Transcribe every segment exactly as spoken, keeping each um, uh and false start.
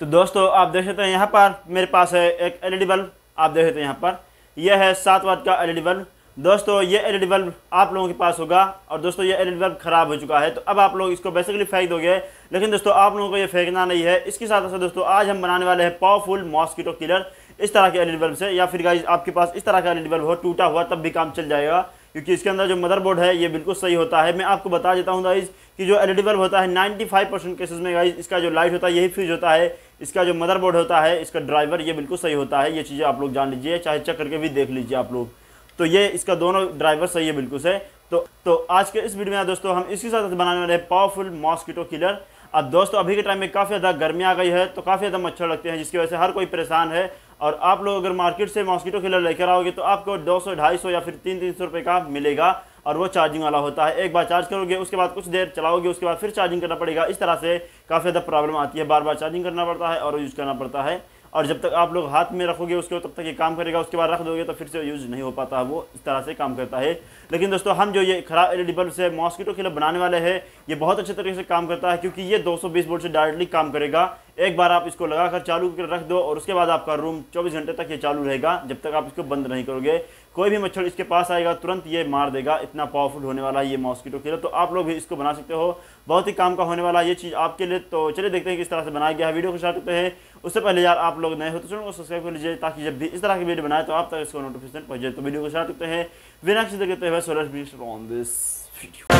तो दोस्तों आप देख सकते हैं यहाँ पर मेरे पास है एक एलईडी बल्ब। आप देख सकते हैं यहाँ पर यह है सात वाट का एलईडी बल्ब। दोस्तों ये एलईडी बल्ब आप लोगों के पास होगा और दोस्तों ये एलईडी बल्ब ख़राब हो चुका है, तो अब आप लोग इसको बेसिकली फेंक दोगे, लेकिन दोस्तों आप लोगों को ये फेंकना नहीं है। इसके साथ साथ दोस्तों आज हम बनाने वाले हैं पावरफुल मॉस्किटो किलर इस तरह के एलईडी बल्ब से, या फिर गाइस आपके पास इस तरह का एलईडी बल्ब हो टूटा हुआ तब भी काम चल जाएगा, क्योंकि इसके अंदर जो मदरबोर्ड है ये बिल्कुल सही होता है। मैं आपको बता देता हूँ गाइस कि जो एलईडी बल्ब होता है पचानवे परसेंट केसेस में गाइस इसका जो लाइट होता है यही फ्यूज होता है, इसका जो मदरबोर्ड होता है इसका ड्राइवर ये बिल्कुल सही होता है। ये चीज़ें आप लोग जान लीजिए, चाहे चेक करके भी देख लीजिए आप लोग, तो ये इसका दोनों ड्राइवर सही है बिल्कुल से। तो तो आज के इस वीडियो में दोस्तों हम इसके साथ बनाने वाले हैं पावरफुल मॉस्किटो किलर। अब दोस्तों अभी के टाइम में काफ़ी ज़्यादा गर्मी आ गई है, तो काफ़ी ज़्यादा मच्छर लगते हैं, जिसकी वजह से हर कोई परेशान है। और आप लोग अगर मार्केट से मॉस्किटो किलर लेकर आओगे तो आपको दो सौ ढाई सौ या फिर तीन तीन सौ रुपये का मिलेगा, और वो चार्जिंग वाला होता है। एक बार चार्ज करोगे, उसके बाद कुछ देर चलाओगे, उसके बाद फिर चार्जिंग करना पड़ेगा। इस तरह से काफ़ी ज़्यादा प्रॉब्लम आती है, बार बार चार्जिंग करना पड़ता है और यूज़ करना पड़ता है, और जब तक आप लोग हाथ में रखोगे उसको तब तक ये काम करेगा, उसके बाद रख दोगे तो फिर से यूज़ नहीं हो पाता है, वो इस तरह से काम करता है। लेकिन दोस्तों हम जो ये खराब एलईडी बल्ब से मॉस्किटो किलर बनाने वाले हैं ये बहुत अच्छे तरीके से काम करता है, क्योंकि ये दो सौ बीस वोल्ट से डायरेक्टली काम करेगा। एक बार आप इसको लगाकर चालू कर रख दो और उसके बाद आपका रूम चौबीस घंटे तक ये चालू रहेगा, जब तक आप इसको बंद नहीं करोगे। कोई भी मच्छर इसके पास आएगा तुरंत ये मार देगा, इतना पावरफुल होने वाला है ये मॉस्किटो किलर। तो आप लोग भी इसको बना सकते हो, बहुत ही काम का होने वाला है ये चीज़ आपके लिए। तो चलिए देखते हैं किस तरह से बनाया गया है, वीडियो को स्टार्ट करते हैं। उससे पहले यार आप लोग नए हो तो चैनल को सब्सक्राइब कर लीजिए, ताकि जब भी इस तरह की वीडियो बनाए तो आप तक इसको नोटिफिकेशन पहुंच जाए। तो वीडियो को स्टार्ट करते हैं बिना किसी देर के। So let's begin on this video.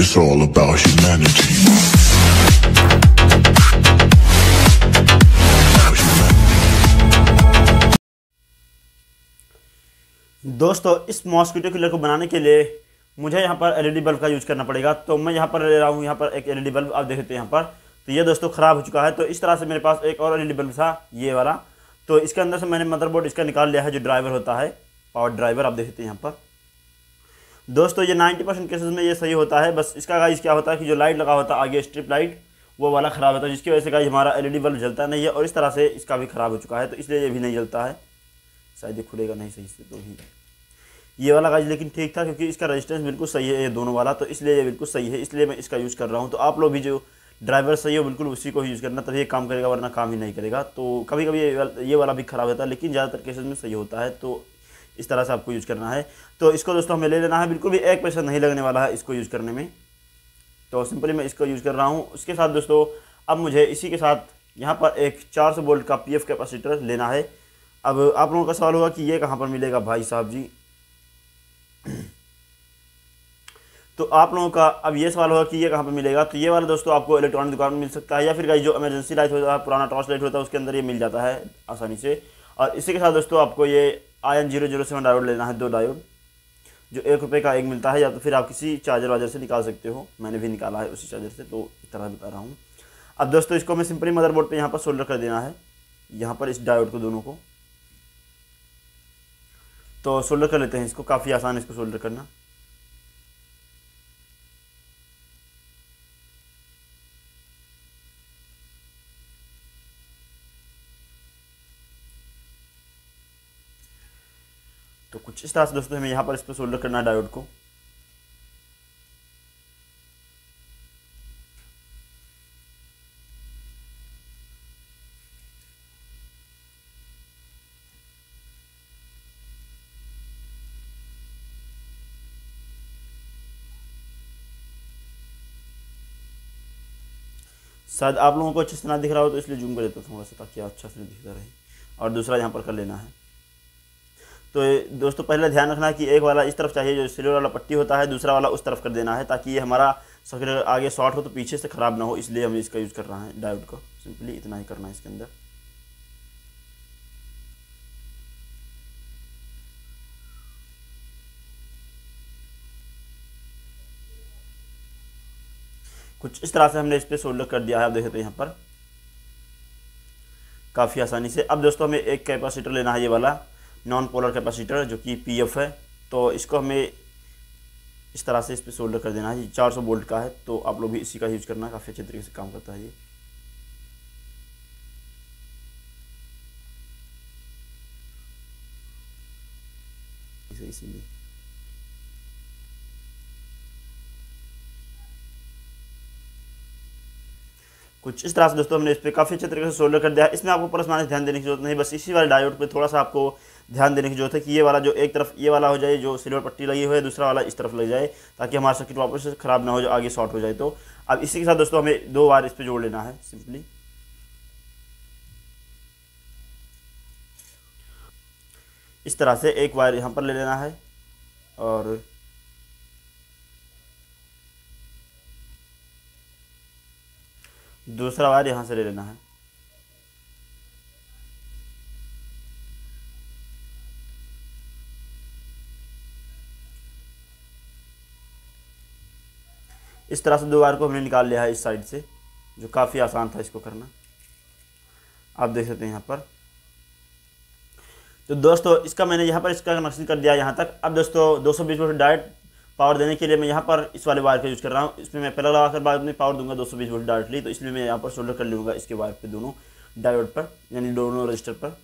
It's all about humanity. दोस्तों इस मॉस्किटो किलर को बनाने के लिए मुझे यहाँ पर एलईडी बल्ब का यूज़ करना पड़ेगा। तो मैं यहाँ पर ले रहा हूँ यहाँ पर एक एलईडी बल्ब। आप देखते हैं यहाँ पर, तो ये दोस्तों ख़राब हो चुका है। तो इस तरह से मेरे पास एक और एलईडी बल्ब था, ये वाला। तो इसके अंदर से मैंने मदरबोर्ड इसका निकाल लिया है, जो ड्राइवर होता है पावर ड्राइवर। आप देखते हैं यहाँ पर दोस्तों ये नाइन्टी परसेंट केसेज में ये सही होता है। बस इसका गाइस क्या होता है कि जो लाइट लगा होता है आगे स्ट्रिप लाइट, वो वाला ख़राब होता है, जिसकी वजह से गाइस हमारा एलईडी बल्ब जलता नहीं है। और इस तरह से इसका भी ख़राब हो चुका है, तो इसलिए ये भी नहीं जलता है। शायद ये खुलेगा नहीं सही से, तो भी ये वाला गाइस लेकिन ठीक था, क्योंकि इसका रेजिस्टेंस बिल्कुल सही है ये दोनों वाला, तो इसलिए ये बिल्कुल सही है, इसलिए मैं इसका यूज़ कर रहा हूँ। तो आप लोग भी जो ड्राइवर सही हो बिल्कुल उसी को यूज़ करना, तभी ये काम करेगा, वरना काम ही नहीं करेगा। तो कभी कभी ये वाला, ये वाला भी ख़राब होता है, लेकिन ज़्यादातर केसेस में सही होता है। तो इस तरह से आपको यूज़ करना है। तो इसको दोस्तों हमें ले लेना है, बिल्कुल भी एक पैसा नहीं लगने वाला है इसको यूज़ करने में। तो सिंपली मैं इसको यूज़ कर रहा हूँ। उसके साथ दोस्तों अब मुझे इसी के साथ यहाँ पर एक चार सौ वोल्ट का पी एफ कैपेसिटर लेना है। अब आप लोगों का सवाल होगा कि ये कहाँ पर मिलेगा भाई साहब जी। तो आप लोगों का अब ये सवाल होगा कि ये कहाँ पर मिलेगा। तो ये वाला दोस्तों आपको इलेक्ट्रॉनिक दुकान में मिल सकता है, या फिर गाइस जो इमरजेंसी लाइट होता है, पुराना टॉर्च लाइट होता है, उसके अंदर ये मिल जाता है आसानी से। और इसी के साथ दोस्तों आपको ये I N zero zero seven diode लेना है, दो डायोड, जो एक रुपये का एक मिलता है, या तो फिर आप किसी चार्जर वार्जर से निकाल सकते हो। मैंने भी निकाला है उसी चार्जर से, तो इस तरह बता रहा हूँ। अब दोस्तों इसको मैं सिंपली मदरबोर्ड पे यहाँ पर सोल्डर कर देना है, यहाँ पर इस डायोड को दोनों को। तो सोल्डर कर लेते हैं इसको, काफ़ी आसान है इसको सोल्डर करना। तो कुछ इस तरह से दोस्तों हमें यहाँ पर इस पर सोल्डर करना है डायोड को। शायद आप लोगों को अच्छे से ना दिख रहा हो, तो इसलिए जूम कर देता हूँ थोड़ा सा, ताकि अच्छा से दिखता रहे। और दूसरा यहाँ पर कर लेना है। तो दोस्तों पहले ध्यान रखना कि एक वाला इस तरफ चाहिए जो सिल्वर वाला पट्टी होता है, दूसरा वाला उस तरफ कर देना है, ताकि ये हमारा सर्किट आगे शॉर्ट हो तो पीछे से ख़राब ना हो, इसलिए हम इसका यूज़ कर रहे हैं डायोड को। सिंपली इतना ही करना है इसके अंदर। कुछ इस तरह से हमने इस पर सोल्डर कर दिया है, आप देख सकते हैं यहाँ पर काफ़ी आसानी से। अब दोस्तों हमें एक कैपेसिटर लेना है, ये वाला नॉन पोलर कैपेसिटर, जो कि पीएफ है। तो इसको हमें इस तरह से इस पर सोल्डर कर देना है। चार सौ वोल्ट का है, तो आप लोग भी इसी का यूज़ करना, काफ़ी अच्छे तरीके से काम करता है ये। इसीलिए। कुछ इस तरह से दोस्तों हमने इस पर काफ़ी अच्छे तरीके से सोल्डर कर दिया है। इसमें आपको प्लस माइनस ध्यान देने की जरूरत नहीं, बस इसी वाले डायोड पे थोड़ा सा आपको ध्यान देने की जरूरत है कि ये वाला जो एक तरफ ये वाला हो जाए जो सिल्वर पट्टी लगी हुई है, दूसरा वाला इस तरफ लग जाए ताकि हमारा सर्किट वापस ख़राब ना हो जाए, आगे शॉर्ट हो जाए। तो अब इसी के साथ दोस्तों हमें दो बार इस पर जोड़ लेना है सिंपली। इस तरह से एक वायर यहाँ पर ले लेना है और दूसरा वायर यहाँ से ले लेना है। इस तरह से दो वायर को हमने निकाल लिया है इस साइड से, जो काफ़ी आसान था इसको करना, आप देख सकते हैं यहाँ पर। तो दोस्तों इसका मैंने यहाँ पर इसका कनेक्शन कर दिया यहाँ तक। अब दोस्तों दो सौ बीस वोल्ट डायरेक्ट पावर देने के लिए मैं यहाँ पर इस वाले वायर का यूज़ कर रहा हूँ। इसमें मैं पहला लगा कर बाद में पावर दूंगा दो सौ बीस वोल्ट डायरेक्टली, तो इसलिए मैं यहाँ पर सोल्डर कर लूँगा इसके वायर पे, दोनों डायोड पर यानी दोनों रजिस्टर पर।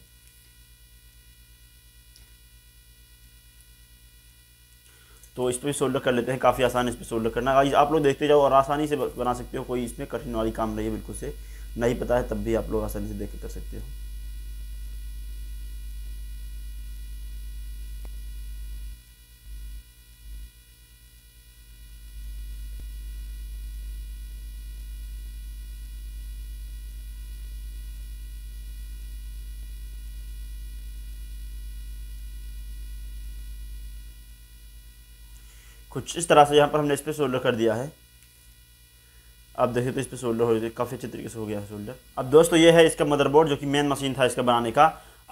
तो इस पर सोल्डर कर लेते हैं, काफ़ी आसान है इस पर सोल्डर करना। आप लोग देखते जाओ और आसानी से बना सकते हो, कोई इसमें कठिन वाली काम नहीं है। बिल्कुल से नहीं पता है तब भी आप लोग आसानी से देख के कर सकते हो। कुछ इस तरह से यहाँ पर हमने इस पर सोल्डर कर दिया है, आप देखिए। तो इस पर सोल्डर हो गया, काफ़ी अच्छे तरीके से हो गया है सोल्डर। अब दोस्तों ये है इसका मदरबोर्ड जो कि मेन मशीन था इसका बनाने का।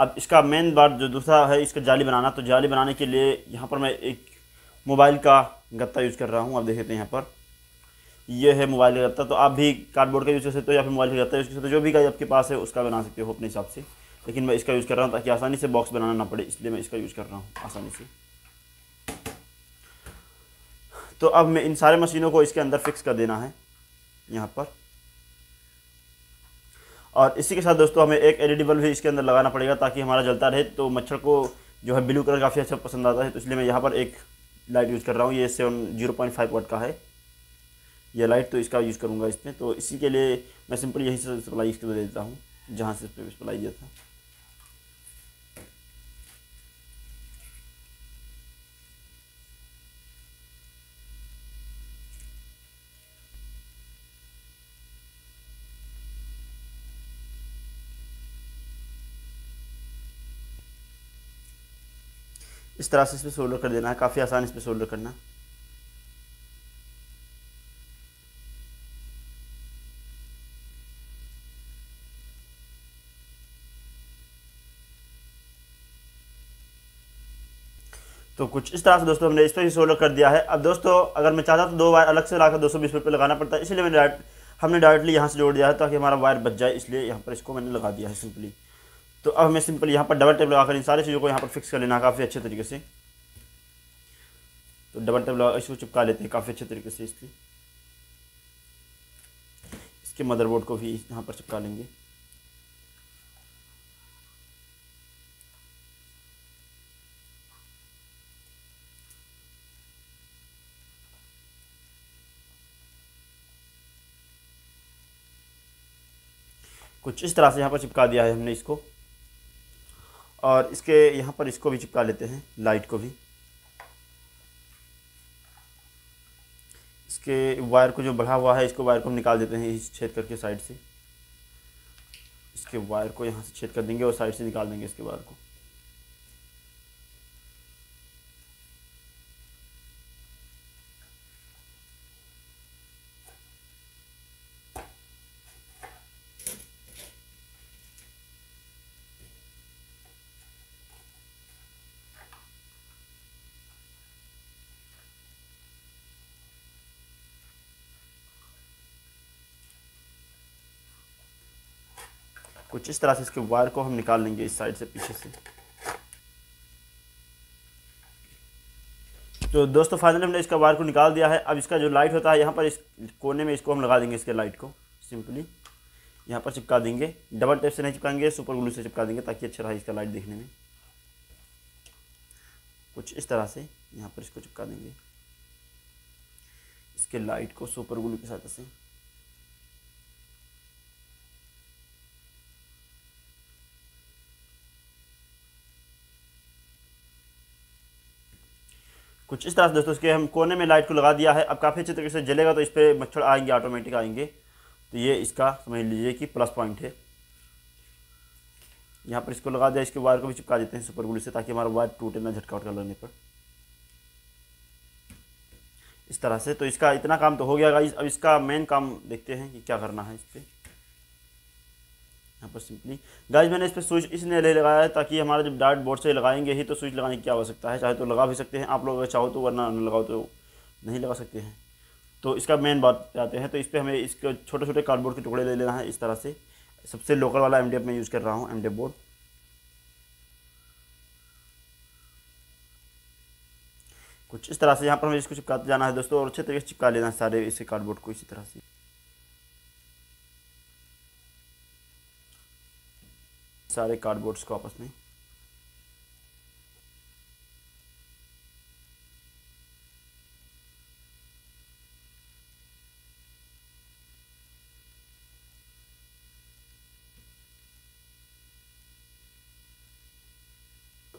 अब इसका मेन बार जो दूसरा है इसका जाली बनाना, तो जाली बनाने के लिए यहाँ पर मैं एक मोबाइल का गत्ता यूज़ कर रहा हूँ, आप देख सकते हैं यहाँ पर। यह है मोबाइल का गत्ता, तो आप भी कार्डबोर्ड का यूज़ कर सकते हो या फिर मोबाइल का गत्ता यूज़ कर सकते हो, जो भी गाइस आपके पास है उसका बना सकते हो अपने हिसाब से। लेकिन मैं इसका यूज़ कर रहा हूँ ताकि आसानी से बॉक्स बनाना ना पड़े, इसलिए मैं इसका यूज़ कर रहा हूँ आसानी से। तो अब मैं इन सारे मशीनों को इसके अंदर फिक्स कर देना है यहाँ पर। और इसी के साथ दोस्तों हमें एक एलईडी बल्ब भी इसके अंदर लगाना पड़ेगा ताकि हमारा जलता रहे। तो मच्छर को जो है ब्लू कलर काफ़ी अच्छा पसंद आता है, तो इसलिए मैं यहाँ पर एक लाइट यूज़ कर रहा हूँ। ये seven zero point five watt का है ये लाइट, तो इसका यूज़ करूँगा इसमें। तो इसी के लिए मैं सिंपल यहीं से सप्लाई इसको दे देता हूँ जहाँ से सप्लाई दिया था। इस तरह से इस पर सोल्डर कर देना है, काफ़ी आसान इस पर सोल्डर करना। तो कुछ इस तरह से दोस्तों हमने इस पर भी सोल्डर कर दिया है। अब दोस्तों अगर मैं चाहता तो दो वायर अलग से लाकर दो सौ बीस वोल्ट पर लगाना पड़ता है, इसलिए मैंने डायरेक्ट हमने डायरेक्टली यहाँ से जोड़ दिया है ताकि हमारा वायर बच जाए, इसलिए यहाँ पर इसको मैंने लगा दिया है सिंपली। तो अब हमें सिंपल यहाँ पर डबल टेप लगाकर इन सारी चीज़ों को यहाँ पर फिक्स कर लेना है काफ़ी अच्छे तरीके से। तो डबल टेप लगा इसको चिपका लेते हैं काफ़ी अच्छे तरीके से, इसकी इसके मदरबोर्ड को भी यहाँ पर चिपका लेंगे। कुछ इस तरह से यहाँ पर चिपका दिया है हमने इसको, और इसके यहाँ पर इसको भी चिपका लेते हैं, लाइट को भी, इसके वायर को जो बढ़ा हुआ है इसको वायर को हम निकाल देते हैं इस छेद करके साइड से। इसके वायर को यहाँ से छेद कर देंगे और साइड से निकाल देंगे इसके वायर को। कुछ इस तरह से इसके वायर को हम निकाल लेंगे इस साइड से, पीछे से। तो दोस्तों फाइनली हमने इसका वायर को निकाल दिया है। अब इसका जो लाइट होता है यहाँ पर इस कोने में इसको हम लगा देंगे, इसके लाइट को सिंपली यहाँ पर चिपका देंगे। डबल टेप से नहीं चिपकाएंगे, सुपर ग्लू से चिपका देंगे ताकि अच्छा रहा इसका लाइट देखने में। कुछ इस तरह से यहाँ पर इसको चिपका देंगे। इसके लाइट को सुपर ग्लू के साथ ऐसे कुछ इस तरह से दोस्तों इसके हम कोने में लाइट को लगा दिया है। अब काफ़ी अच्छे तरीके से जलेगा तो इस पर मच्छर आएंगे, ऑटोमेटिक आएंगे। तो ये इसका समझ लीजिए कि प्लस पॉइंट है। यहाँ पर इसको लगा दिया, इसके वायर को भी चिपका देते हैं सुपर ग्लू से ताकि हमारा वायर टूटे ना झटका उठका लगने पर। इस तरह से तो इसका इतना काम तो हो गया गाइस। अब इसका मेन काम देखते हैं कि क्या करना है इस पर। यहाँ पर सिंपली गाइस मैंने इस पर स्विच इसने ले लगाया है ताकि हमारा जब डार्ट बोर्ड से लगाएंगे ही तो स्विच लगाने की क्या आवश्यकता है, चाहे तो लगा भी सकते हैं आप लोग अगर चाहो तो, वरना न लगाओ तो नहीं लगा सकते हैं। तो इसका मेन बात आते हैं तो इस पर हमें इसके छोटे छोटे कार्डबोर्ड के टुकड़े ले लेना है। इस तरह से सबसे लोकल वाला एम डी एफ मैं यूज़ कर रहा हूँ, एम डी एफ बोर्ड। कुछ इस तरह से यहाँ पर हमें इसको चिपकाते जाना है दोस्तों और अच्छे तरीके से चिपका लेना है सारे इसे कार्डबोर्ड को इसी तरह से। सारे कार्डबोर्ड्स को आपस में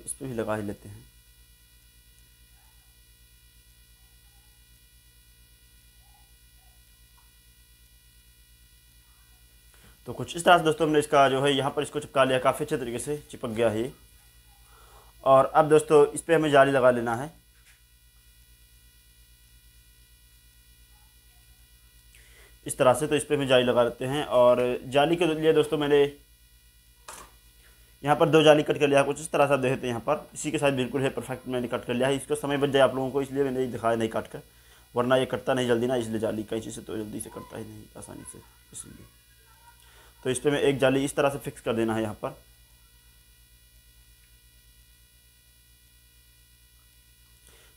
इस पर भी लगा ही लेते हैं। तो कुछ इस तरह से दोस्तों हमने इसका जो है यहाँ पर इसको चिपका लिया, काफ़ी अच्छे तरीके से चिपक गया है। और अब दोस्तों इस पर हमें जाली लगा लेना है। इस तरह से तो इस पर हमें जाली लगा लेते हैं। और जाली के लिए दोस्तों मैंने यहाँ पर दो जाली कट कर लिया, कुछ इस तरह से आप देख सकते हैं। यहाँ पर इसी के साथ बिल्कुल है परफेक्ट मैंने कट कर लिया है। इसको समय बच जाए आप लोगों को इसलिए मैंने दिखाया नहीं काट कर, वरना ये कटता नहीं जल्दी ना, इसलिए जाली कैंची से तो जल्दी से कटता ही नहीं आसानी से, इसलिए तो इस पर मैं एक जाली इस तरह से फिक्स कर देना है यहाँ पर।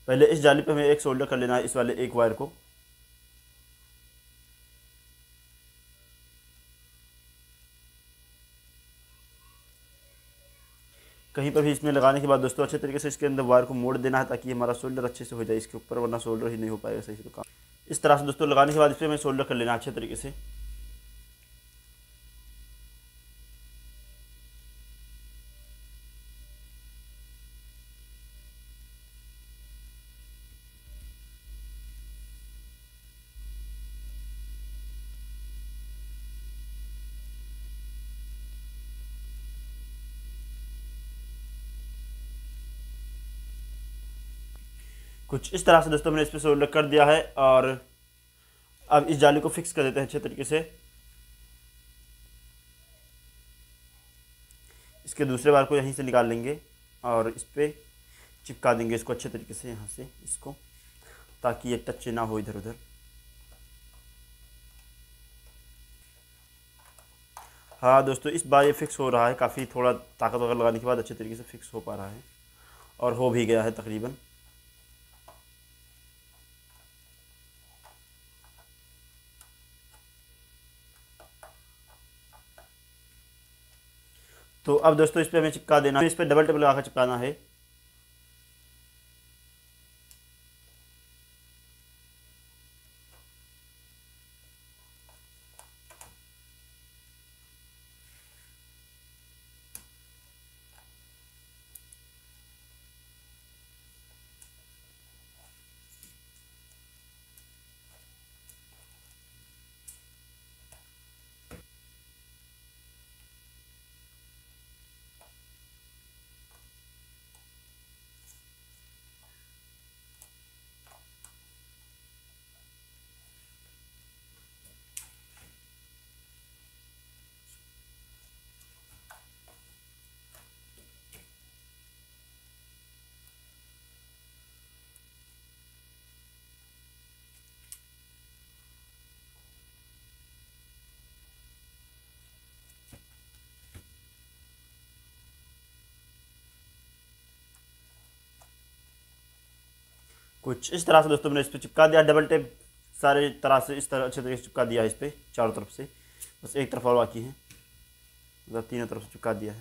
पहले इस जाली पे हमें एक सोल्डर कर लेना है इस वाले एक वायर को। कहीं पर भी इसमें लगाने के बाद दोस्तों अच्छे तरीके से इसके अंदर वायर को मोड़ देना है ताकि हमारा सोल्डर अच्छे से हो जाए इसके ऊपर, वरना सोल्डर ही नहीं हो पाएगा सही से तो काम। इस तरह से दोस्तों लगाने के बाद इस पर हमें सोल्डर कर लेना है अच्छे तरीके से। कुछ इस तरह से दोस्तों मैंने इस पर सोल्डर कर दिया है और अब इस जाली को फिक्स कर देते हैं अच्छे तरीके से। इसके दूसरे वायर को यहीं से निकाल लेंगे और इस पर चिपका देंगे इसको अच्छे तरीके से यहाँ से इसको, ताकि ये टच ना हो इधर उधर। हाँ दोस्तों इस बार ये फिक्स हो रहा है, काफ़ी थोड़ा ताकत वगैरह लगाने के बाद अच्छे तरीके से फिक्स हो पा रहा है और हो भी गया है तकरीबन। तो अब दोस्तों इस पर हमें चिपका देना है, इस पर डबल टेप लगा कर चिपकाना है। कुछ इस तरह से दोस्तों मैंने इस पर चिपका दिया डबल टेप सारे तरह से, इस तरह अच्छे तरीके से चिपका दिया है इस पर चारों तरफ से, बस एक तरफ और बाकी है, मतलब तीनों तरफ से चिपका दिया है।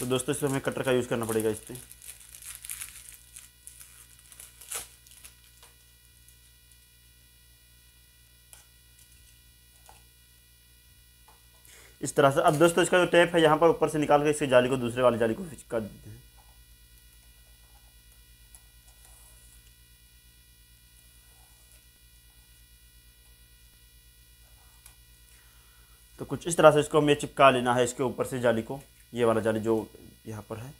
तो दोस्तों इसमें हमें कटर का यूज़ करना पड़ेगा इस पर। इस तरह से अब दोस्तों इसका जो टेप है यहाँ पर ऊपर से निकाल के इसकी जाली को दूसरे वाली जाली को काट देते हैं। तो कुछ इस तरह से इसको हमें चिपका लेना है इसके ऊपर से जाली को, ये वाला जाली जो यहाँ पर है।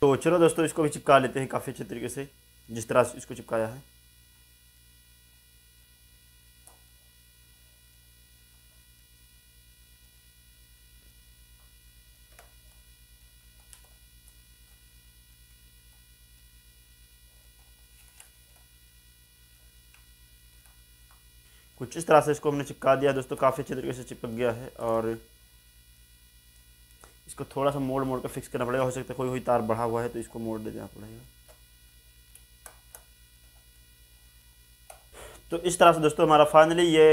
तो चलो दोस्तों इसको भी चिपका लेते हैं काफ़ी अच्छे तरीके से, जिस तरह से इसको चिपकाया है। कुछ इस तरह से इसको हमने चिपका दिया दोस्तों, काफ़ी अच्छे तरीके से चिपक गया है। और इसको थोड़ा सा मोड़ मोड़ कर फिक्स करना पड़ेगा, हो सकता है कोई कोई तार बढ़ा हुआ है तो इसको मोड़ देना पड़ेगा। तो इस तरह से दोस्तों हमारा फाइनली ये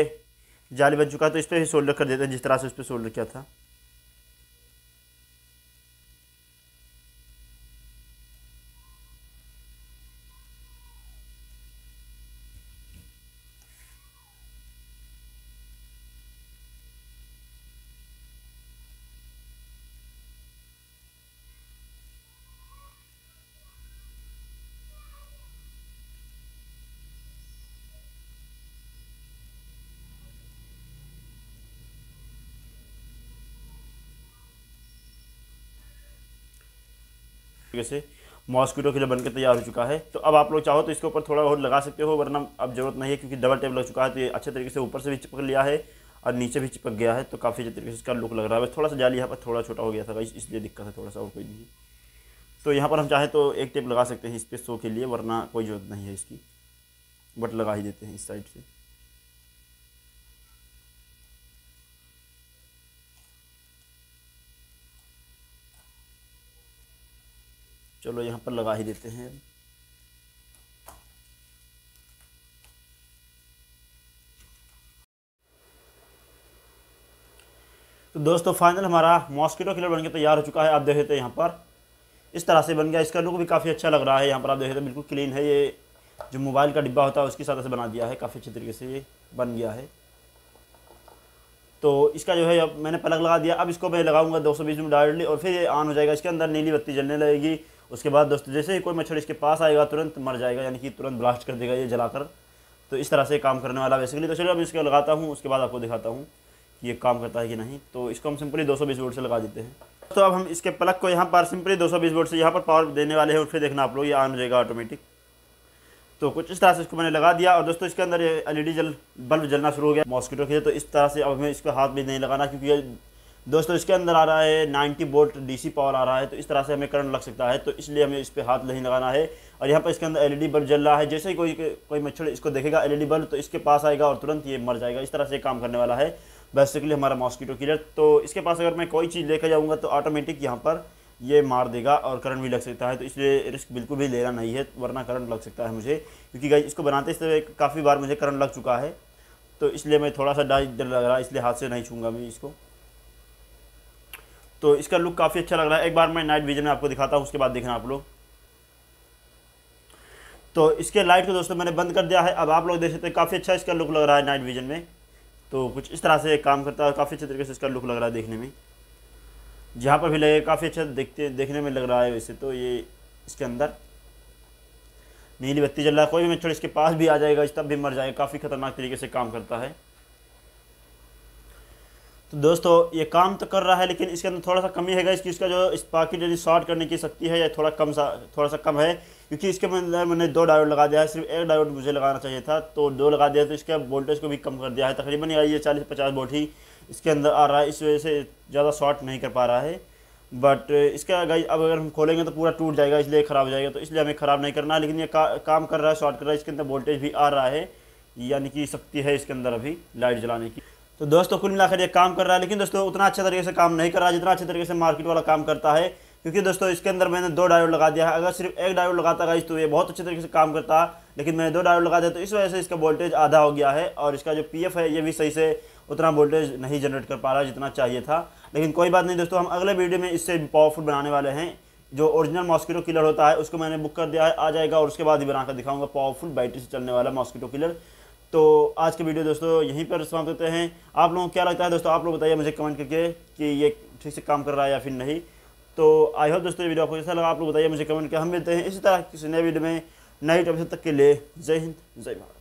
जाली बन चुका है। तो इस पर ही सोल्डर कर देते हैं जिस तरह से उस पर सोल्डर किया था। जैसे मॉस्किटो के लिए बनकर तैयार हो चुका है। तो अब आप लोग चाहो तो इसके ऊपर थोड़ा और लगा सकते हो, वरना अब जरूरत नहीं है क्योंकि डबल टेप लग चुका है। तो ये अच्छे तरीके से ऊपर से भी चिपक लिया है और नीचे भी चिपक गया है। तो काफ़ी अच्छे तरीके से इसका लुक लग रहा है। बस थोड़ा सा जाली यहाँ पर थोड़ा छोटा हो गया था गाइस, इसलिए दिक्कत है थोड़ा सा, और कोई नहीं। तो यहाँ पर हम चाहे तो एक टेप लगा सकते हैं इस पर शो के लिए, वरना कोई जरूरत नहीं है इसकी, बट लगा ही देते हैं इस साइड से। चलो यहाँ पर लगा ही देते हैं। तो दोस्तों फाइनल हमारा मॉस्किटो किलर बनकर तैयार हो चुका है। आप देख रहे थे यहाँ पर इस तरह से बन गया। इसका लुक भी काफ़ी अच्छा लग रहा है। यहाँ पर आप देख रहे थे बिल्कुल क्लीन है। ये जो मोबाइल का डिब्बा होता है उसकी सतह से बना दिया है, काफ़ी अच्छे तरीके से ये बन गया है। तो इसका जो है अब मैंने प्लग लगा दिया। अब इसको मैं लगाऊंगा दो सौ बीस में डायरेक्टली और फिर ये ऑन हो जाएगा। इसके अंदर नीली बत्ती जलने लगेगी। उसके बाद दोस्तों जैसे ही कोई मच्छर इसके पास आएगा तुरंत मर जाएगा, यानी कि तुरंत ब्लास्ट कर देगा ये जलाकर। तो इस तरह से काम करने वाला बेसिकली। तो चलो अब इसको लगाता हूँ, उसके बाद आपको दिखाता हूँ कि ये काम करता है कि नहीं। तो इसको हम सिंपली दो सौ बीस वोल्ट से लगा देते हैं। तो अब हम इसके प्लग को यहाँ पर सिंपली दो सौ बीस वोल्ट से यहाँ पर पावर देने वाले हैं और फिर देखना आप लोग ये ऑन हो जाएगा ऑटोमेटिक। तो कुछ इस तरह से इसको मैंने लगा दिया और दोस्तों इसके अंदर एलईडी जल बल्ब जलना शुरू हो गया मॉस्किटो के लिए। तो इस तरह से अब हमें इसको हाथ भी नहीं लगाना, क्योंकि दोस्तों इसके अंदर आ रहा है नब्बे वोल्ट डीसी पावर आ रहा है। तो इस तरह से हमें करंट लग सकता है, तो इसलिए हमें इस पर हाथ नहीं लगाना है। और यहाँ पर इसके अंदर एलईडी बल्ब जल रहा है। जैसे ही कोई कोई मच्छर इसको देखेगा एलईडी बल्ब तो इसके पास आएगा और तुरंत ये मर जाएगा। इस तरह से काम करने वाला है बेसिकली हमारा मॉस्किटो किलर। तो इसके पास अगर मैं कोई चीज़ लेकर जाऊँगा तो ऑटोमेटिक यहाँ पर ये मार देगा और करंट भी लग सकता है। तो इसलिए रिस्क बिल्कुल भी लेना नहीं है, वरना करंट लग सकता है मुझे, क्योंकि गाइस इसको बनाते समय काफ़ी बार मुझे करंट लग चुका है। तो इसलिए मैं थोड़ा सा डर डर लग रहा है, इसलिए हाथ से नहीं छूंगा मैं इसको। तो इसका लुक काफ़ी अच्छा लग रहा है। एक बार मैं नाइट विजन में आपको दिखाता हूँ, उसके बाद देखना आप लोग। तो इसके लाइट को दोस्तों मैंने बंद कर दिया है। अब आप लोग देख सकते हैं काफ़ी अच्छा इसका लुक लग रहा है नाइट विजन में। तो कुछ इस तरह से काम करता है, काफ़ी अच्छे तरीके से इसका लुक लग रहा है देखने में। जहाँ पर भी लगे काफ़ी अच्छा देखते देखने में लग रहा है वैसे तो। ये इसके अंदर नीली बत्ती जल रहा है, कोई भी मच्छर इसके पास भी आ जाएगा इस तब भी मर जाएगा। काफ़ी ख़तरनाक तरीके से काम करता है। तो दोस्तों ये काम तो कर रहा है, लेकिन इसके अंदर थोड़ा सा कमी है इसकी, इसका जो स्पार्किंग यानी शॉर्ट करने की शक्ति है या थोड़ा कम सा थोड़ा सा कम है, क्योंकि इसके अंदर मैंने दो डायोड लगा दिया है। सिर्फ एक डायोड मुझे लगाना चाहिए था, तो दो लगा दिया, तो इसका वोल्टेज को भी कम कर दिया है। तकरीबन ये चालीस पचास वोल्ट ही इसके अंदर आ रहा है, इस वजह से ज़्यादा शॉर्ट नहीं कर पा रहा है। बट इसका गाइस अब अगर हम खोलेंगे तो पूरा टूट जाएगा, इसलिए ख़राब हो जाएगा। तो इसलिए हमें ख़राब नहीं करना है, लेकिन ये का, काम कर रहा है, शॉर्ट कर रहा है। इसके अंदर वोल्टेज भी आ रहा है, यानी कि शक्ति है इसके अंदर अभी लाइट जलाने की। तो दोस्तों कुल मिलाकर ये काम कर रहा है, लेकिन दोस्तों उतना अच्छे तरीके से काम नहीं कर रहा जितना अच्छे तरीके से मार्केट वाला काम करता है। क्योंकि दोस्तों इसके अंदर मैंने दो डायोड लगा दिया है। अगर सिर्फ एक डायोड लगाता गाइस तो ये बहुत अच्छे तरीके से काम करता, लेकिन मैंने दो डायोड लगा दिया तो इस वजह से इसका वोल्टेज आधा हो गया है और इसका जो पीएफ है ये भी सही से उतना वोल्टेज नहीं जनरेट कर पा रहा जितना चाहिए था। लेकिन कोई बात नहीं दोस्तों, हम अगले वीडियो में इससे पावरफुल बनाने वाले हैं। जो ओरिजिनल मॉस्किटो किलर होता है उसको मैंने बुक कर दिया है, आ जाएगा और उसके बाद ही बनाकर दिखाऊंगा पावरफुल बैटरी से चलने वाला मॉस्किटो किलर। तो आज के वीडियो दोस्तों यहीं पर समाप्त होते हैं। आप लोगों को क्या लगता है दोस्तों, आप लोग बताइए मुझे कमेंट करके कि ये ठीक से काम कर रहा है या फिर नहीं। तो आई होप दोस्तों ये वीडियो आपको कैसा लगा, आप लोग बताइए मुझे कमेंट करके। हम मिलते हैं इसी तरह किसी नए वीडियो में नई टॉपिक, तक के लिए जय हिंद जय भारत।